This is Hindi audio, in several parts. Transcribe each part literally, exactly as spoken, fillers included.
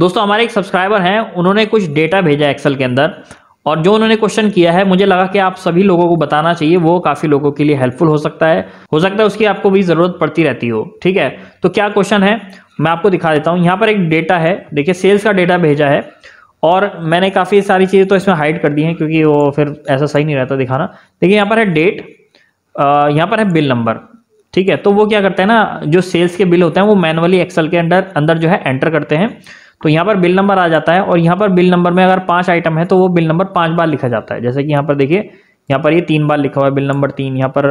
दोस्तों हमारे एक सब्सक्राइबर हैं, उन्होंने कुछ डेटा भेजा एक्सेल के अंदर और जो उन्होंने क्वेश्चन किया है मुझे लगा कि आप सभी लोगों को बताना चाहिए, वो काफ़ी लोगों के लिए हेल्पफुल हो सकता है। हो सकता है उसकी आपको भी ज़रूरत पड़ती रहती हो। ठीक है, तो क्या क्वेश्चन है मैं आपको दिखा देता हूँ। यहाँ पर एक डेटा है, देखिए सेल्स का डेटा भेजा है और मैंने काफ़ी सारी चीज़ें तो इसमें हाइड कर दी हैं क्योंकि वो फिर ऐसा सही नहीं रहता दिखाना। देखिए यहाँ पर है डेट, यहाँ पर है बिल नंबर। ठीक है, तो वो क्या करते हैं ना, जो सेल्स के बिल होते हैं वो मैनुअली एक्सेल के अंदर अंदर जो है एंटर करते हैं। तो यहाँ पर बिल नंबर आ जाता है और यहाँ पर बिल नंबर में अगर पांच आइटम है तो वो बिल नंबर पांच बार लिखा जाता है। जैसे कि यहाँ पर देखिए, यहाँ पर ये तीन बार लिखा हुआ है बिल नंबर तीन, यहाँ पर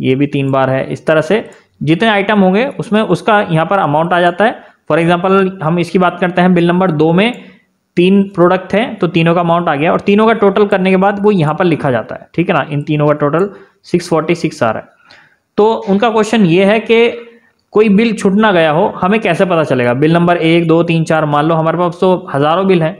ये भी तीन बार है। इस तरह से जितने आइटम होंगे उसमें उसका यहाँ पर अमाउंट आ जाता है। फॉर एग्जाम्पल हम इसकी बात करते हैं, बिल नंबर दो में तीन प्रोडक्ट हैं तो तीनों का अमाउंट आ गया और तीनों का टोटल करने के बाद वो यहाँ पर लिखा जाता है। ठीक है ना, इन तीनों का टोटल छह सौ छियालीस आ रहा है। तो उनका क्वेश्चन ये है कि कोई बिल छूट ना गया हो, हमें कैसे पता चलेगा। बिल नंबर एक दो तीन चार, मान लो हमारे पास तो हज़ारों बिल हैं,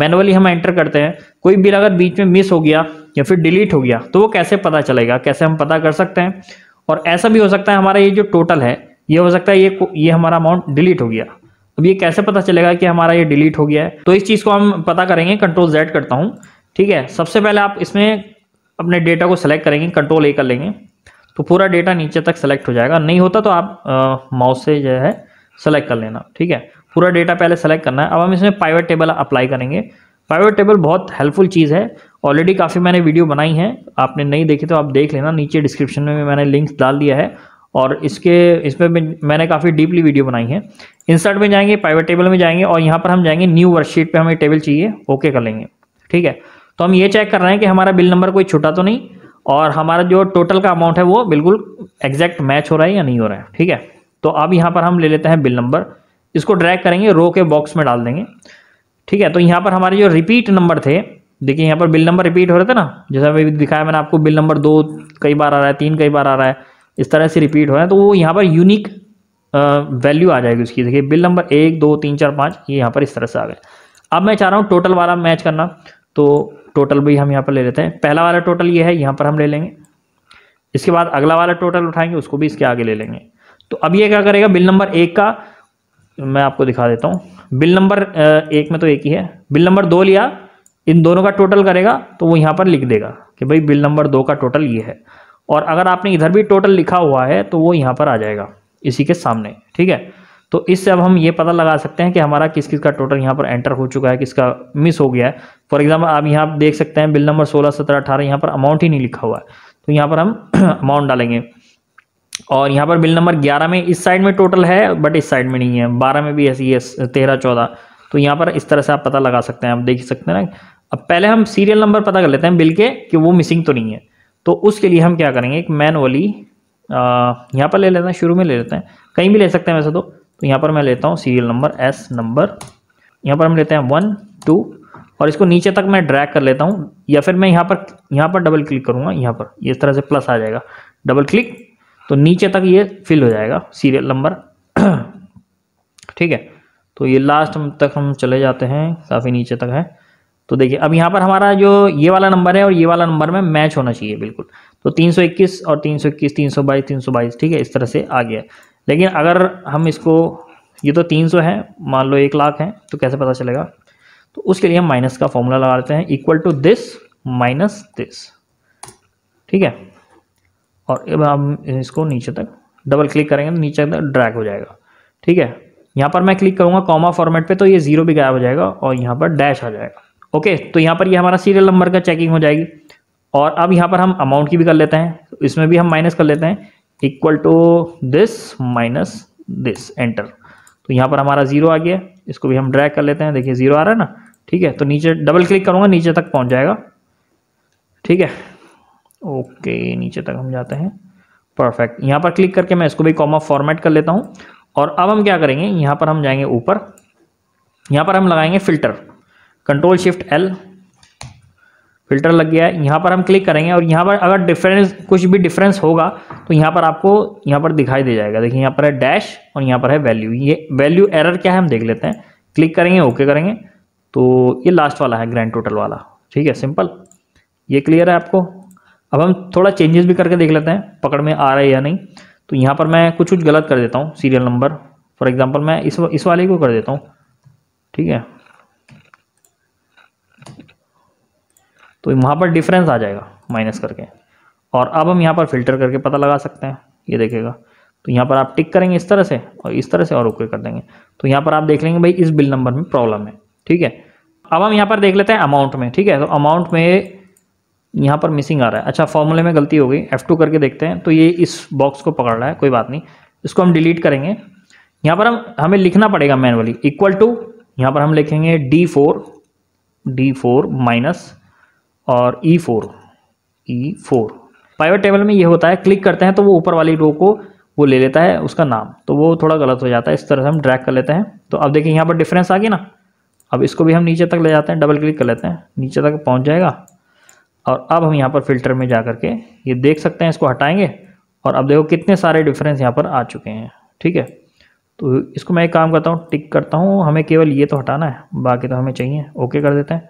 मैनुअली हम एंटर करते हैं। कोई बिल अगर बीच में मिस हो गया या फिर डिलीट हो गया तो वो कैसे पता चलेगा, कैसे हम पता कर सकते हैं। और ऐसा भी हो सकता है हमारा ये जो टोटल है ये हो सकता है ये ये हमारा अमाउंट डिलीट हो गया। अब ये कैसे पता चलेगा कि हमारा ये डिलीट हो गया है, तो इस चीज़ को हम पता करेंगे। कंट्रोल जेड करता हूँ। ठीक है, सबसे पहले आप इसमें अपने डेटा को सेलेक्ट करेंगे, कंट्रोल ए कर लेंगे तो पूरा डेटा नीचे तक सेलेक्ट हो जाएगा। नहीं होता तो आप माउस से जो है सेलेक्ट कर लेना। ठीक है, पूरा डेटा पहले सेलेक्ट करना है। अब हम इसमें पाइवट टेबल अप्लाई करेंगे। पाइवट टेबल बहुत हेल्पफुल चीज़ है, ऑलरेडी काफ़ी मैंने वीडियो बनाई है, आपने नहीं देखी तो आप देख लेना। नीचे डिस्क्रिप्शन में मैंने लिंक्स डाल दिया है और इसके इसमें मैंने काफ़ी डीपली वीडियो बनाई है। इंसर्ट में जाएंगे, पाइवट टेबल में जाएंगे और यहाँ पर हम जाएंगे न्यू वर्कशीट पे, हमें टेबल चाहिए, ओके कर लेंगे। ठीक है, तो हम ये चेक कर रहे हैं कि हमारा बिल नंबर कोई छूटा तो नहीं और हमारा जो टोटल का अमाउंट है वो बिल्कुल एग्जैक्ट मैच हो रहा है या नहीं हो रहा है। ठीक है, तो अब यहाँ पर हम ले लेते हैं बिल नंबर, इसको ड्रैग करेंगे, रो के बॉक्स में डाल देंगे। ठीक है, तो यहाँ पर हमारे जो रिपीट नंबर थे, देखिए यहाँ पर बिल नंबर रिपीट हो रहे थे ना, जैसा अभी दिखाया मैंने आपको, बिल नंबर दो कई बार आ रहा है, तीन कई बार आ रहा है, इस तरह से रिपीट हो रहा है। तो वो यहाँ पर यूनिक वैल्यू आ जाएगी उसकी। देखिए बिल नंबर एक दो तीन चार पाँच, ये यहाँ पर इस तरह से आ गए। अब मैं चाह रहा हूँ टोटल वाला मैच करना, तो टोटल भी हम यहाँ पर ले लेते हैं। पहला वाला टोटल ये है, यहाँ पर हम ले लेंगे। इसके बाद अगला वाला टोटल उठाएंगे, उसको भी इसके आगे ले लेंगे। तो अब ये क्या करेगा, बिल नंबर एक का मैं आपको दिखा देता हूँ। बिल नंबर एक में तो एक ही है, बिल नंबर दो लिया, इन दोनों का टोटल करेगा तो वो यहाँ पर लिख देगा कि भाई बिल नंबर दो का टोटल ये है। और अगर आपने इधर भी टोटल लिखा हुआ है तो वो यहाँ पर आ जाएगा इसी के सामने। ठीक है, तो इससे अब हम ये पता लगा सकते हैं कि हमारा किस किस का टोटल यहाँ पर एंटर हो चुका है, किसका मिस हो गया है। फॉर एग्जांपल आप यहाँ देख सकते हैं बिल नंबर सोलह सत्रह अठारह, यहाँ पर अमाउंट ही नहीं लिखा हुआ है तो यहाँ पर हम अमाउंट डालेंगे। और यहाँ पर बिल नंबर ग्यारह में इस साइड में टोटल है बट इस साइड में नहीं है, बारह में भी ऐसी है, तेरह चौदह, तो यहाँ पर इस तरह से आप पता लगा सकते हैं। आप देख सकते हैं ना। अब पहले हम सीरियल नंबर पता कर लेते हैं बिल के कि वो मिसिंग तो नहीं है, तो उसके लिए हम क्या करेंगे, एक मैनुअली यहाँ पर ले लेते हैं, शुरू में ले लेते हैं, कहीं भी ले सकते हैं वैसे तो। तो यहाँ पर मैं लेता हूँ सीरियल नंबर एस नंबर, यहाँ पर हम लेते हैं वन टू और इसको नीचे तक मैं ड्रैग कर लेता हूँ या फिर मैं यहाँ पर यहाँ पर डबल क्लिक करूँगा, यहाँ पर इस तरह से प्लस आ जाएगा, डबल क्लिक तो नीचे तक ये फिल हो जाएगा सीरियल नंबर। ठीक है, तो ये लास्ट तक हम चले जाते हैं, काफ़ी नीचे तक है। तो देखिए अब यहाँ पर हमारा जो ये वाला नंबर है और ये वाला नंबर में मैच होना चाहिए बिल्कुल, तो तीन सौ इक्कीस और तीन सौ इक्कीस, तीन सौ बाईस, तीन सौ बाईस। ठीक है, इस तरह से आ गया। लेकिन अगर हम इसको, ये तो तीन सौ है, मान लो एक लाख है तो कैसे पता चलेगा, तो उसके लिए हम माइनस का फॉर्मूला लगा लेते हैं, equal to this minus this. ठीक है, और अब हम इसको नीचे तक डबल क्लिक करेंगे तो नीचे तक ड्रैग हो जाएगा। ठीक है, यहाँ पर मैं क्लिक करूँगा कॉमा फॉर्मेट पर तो ये जीरो भी गायब हो जाएगा और यहाँ पर डैश आ जाएगा। ओके okay, तो यहाँ पर ये यह हमारा सीरियल नंबर का चेकिंग हो जाएगी। और अब यहाँ पर हम अमाउंट की भी कर लेते हैं, तो इसमें भी हम माइनस कर लेते हैं, equal to this minus this, enter, तो यहाँ पर हमारा जीरो आ गया। इसको भी हम ड्रैग कर लेते हैं, देखिए जीरो आ रहा है ना। ठीक है, तो नीचे डबल क्लिक करूँगा नीचे तक पहुँच जाएगा। ठीक है, ओके नीचे तक हम जाते हैं, परफेक्ट। यहाँ पर क्लिक करके मैं इसको भी कॉमा फॉर्मेट कर लेता हूँ। और अब हम क्या करेंगे, यहाँ पर हम जाएंगे ऊपर, यहाँ पर हम लगाएंगे filter, control shift L, filter लग गया है। यहाँ पर हम क्लिक करेंगे और यहाँ पर अगर डिफरेंस, कुछ भी डिफरेंस होगा तो यहाँ पर आपको यहाँ पर दिखाई दे जाएगा। देखिए यहाँ पर है डैश और यहाँ पर है वैल्यू। ये वैल्यू एरर क्या है हम देख लेते हैं, क्लिक करेंगे, ओके करेंगे, तो ये लास्ट वाला है ग्रैंड टोटल वाला। ठीक है, सिंपल, ये क्लियर है आपको। अब हम थोड़ा चेंजेस भी करके देख लेते हैं, पकड़ में आ रहा है या नहीं। तो यहाँ पर मैं कुछ कुछ गलत कर देता हूँ सीरियल नंबर, फॉर एग्जाम्पल मैं इस इस वाले को कर देता हूँ। ठीक है, तो वहाँ पर डिफरेंस आ जाएगा माइनस करके। और अब हम यहाँ पर फिल्टर करके पता लगा सकते हैं, ये देखेगा। तो यहाँ पर आप टिक करेंगे इस तरह से और इस तरह से और ओके कर देंगे। तो यहाँ पर आप देख लेंगे भाई इस बिल नंबर में प्रॉब्लम है। ठीक है, अब हम यहाँ पर देख लेते हैं अमाउंट में। ठीक है, तो अमाउंट में यहाँ पर मिसिंग आ रहा है। अच्छा, फॉर्मूले में गलती हो गई, एफ टू करके देखते हैं। तो ये इस बॉक्स को पकड़ रहा है, कोई बात नहीं, इसको हम डिलीट करेंगे। यहाँ पर हम हमें लिखना पड़ेगा मैनुअली इक्वल टू, यहाँ पर हम लिखेंगे D four D four minus और E four E four pivot table में ये होता है, क्लिक करते हैं तो वो ऊपर वाली रो को वो ले लेता है उसका नाम, तो वो थोड़ा गलत हो जाता है। इस तरह से हम ड्रैग कर लेते हैं, तो अब देखिए यहाँ पर डिफरेंस आ गई ना। अब इसको भी हम नीचे तक ले जाते हैं, डबल क्लिक कर लेते हैं, नीचे तक पहुँच जाएगा। और अब हम यहाँ पर फिल्टर में जा करके ये देख सकते हैं, इसको हटाएंगे और अब देखो कितने सारे डिफरेंस यहाँ पर आ चुके हैं। ठीक है, तो इसको मैं एक काम करता हूँ, टिक करता हूँ, हमें केवल ये तो हटाना है, बाकी तो हमें चाहिए। ओके कर देते हैं,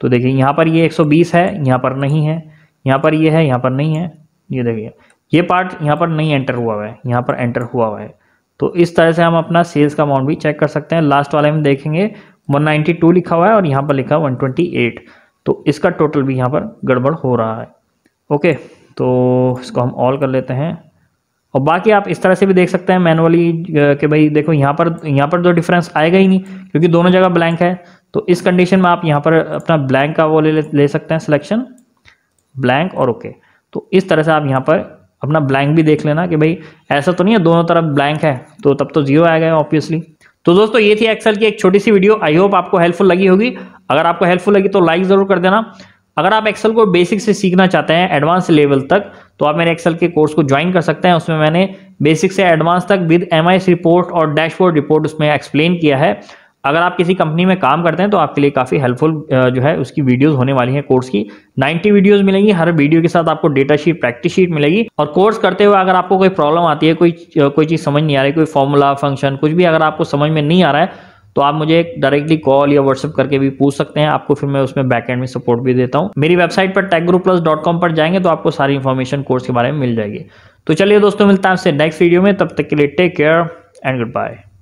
तो देखिए यहाँ पर ये एक सौ बीस है, यहाँ पर नहीं है, यहाँ पर ये है, यहाँ पर नहीं है। ये देखिए ये पार्ट यहाँ पर नहीं एंटर हुआ हुआ है, यहाँ पर एंटर हुआ हुआ है। तो इस तरह से हम अपना सेल्स का अमाउंट भी चेक कर सकते हैं। लास्ट वाले में देखेंगे एक सौ बानवे लिखा हुआ है और यहाँ पर लिखा एक सौ अट्ठाईस, तो इसका टोटल भी यहाँ पर गड़बड़ हो रहा है। ओके, तो इसको हम ऑल कर लेते हैं। और बाकी आप इस तरह से भी देख सकते हैं मैनुअली कि भाई देखो यहाँ पर यहाँ पर तो डिफरेंस आएगा ही नहीं क्योंकि दोनों जगह ब्लैंक है। तो इस कंडीशन में आप यहाँ पर अपना ब्लैंक का वो ले ले सकते हैं, सिलेक्शन ब्लैंक और ओके। तो इस तरह से आप यहाँ पर अपना ब्लैंक भी देख लेना कि भाई ऐसा तो नहीं है दोनों तरफ ब्लैंक है, तो तब तो जीरो आएगा ऑब्वियसली। तो दोस्तों ये थी एक्सेल की एक छोटी सी वीडियो, आई होप आपको हेल्पफुल लगी होगी। अगर आपको हेल्पफुल लगी तो लाइक ज़रूर कर देना। अगर आप एक्सेल को बेसिक से सीखना चाहते हैं एडवांस लेवल तक, तो आप मेरे एक्सेल के कोर्स को ज्वाइन कर सकते हैं। उसमें मैंने बेसिक से एडवांस तक विद एमआईएस रिपोर्ट और डैशबोर्ड रिपोर्ट उसमें एक्सप्लेन किया है। अगर आप किसी कंपनी में काम करते हैं तो आपके लिए काफ़ी हेल्पफुल जो है उसकी वीडियोस होने वाली हैं। कोर्स की नब्बे वीडियोस मिलेंगी, हर वीडियो के साथ आपको डेटा शीट, प्रैक्टिस शीट मिलेगी। और कोर्स करते हुए अगर आपको कोई प्रॉब्लम आती है, कोई कोई चीज़ समझ नहीं आ रही, कोई फॉर्मूला, फंक्शन, कुछ भी अगर आपको समझ में नहीं आ रहा है, तो आप मुझे डायरेक्टली कॉल या व्हाट्सएप करके भी पूछ सकते हैं। आपको फिर मैं उसमें बैकएंड में सपोर्ट भी देता हूँ। मेरी वेबसाइट पर टेक गुरु प्लस डॉट कॉम पर जाएंगे तो आपको सारी इन्फॉर्मेशन कोर्स के बारे में मिल जाएगी। तो चलिए दोस्तों, मिलता है आपसे नेक्स्ट वीडियो में, तब तक के लिए take care and good bye.